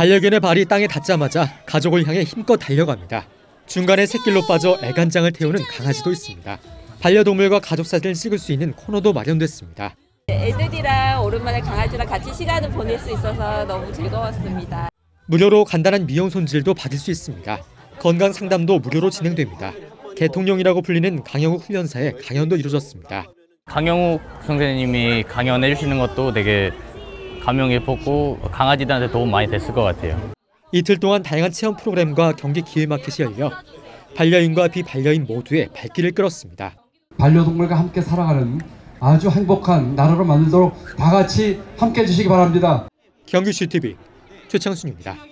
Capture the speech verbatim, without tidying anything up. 반려견의 발이 땅에 닿자마자 가족을 향해 힘껏 달려갑니다. 중간에 샛길로 빠져 애간장을 태우는 강아지도 있습니다. 반려동물과 가족 사진을 찍을 수 있는 코너도 마련됐습니다. 애들이랑 오랜만에 강아지랑 같이 시간을 보낼 수 있어서 너무 즐거웠습니다. 무료로 간단한 미용 손질도 받을 수 있습니다. 건강 상담도 무료로 진행됩니다. 개통령이라고 불리는 강영욱 훈련사의 강연도 이루어졌습니다. 강영욱 선생님이 강연해 주시는 것도 되게 감명 깊었고 강아지들한테 도움 많이 됐을 것 같아요. 이틀 동안 다양한 체험 프로그램과 경기 기회마켓이 열려 반려인과 비반려인 모두의 발길을 끌었습니다. 반려동물과 함께 살아가는 아주 행복한 나라로 만들도록 다 같이 함께해 주시기 바랍니다. 경기 지티비 최창순입니다.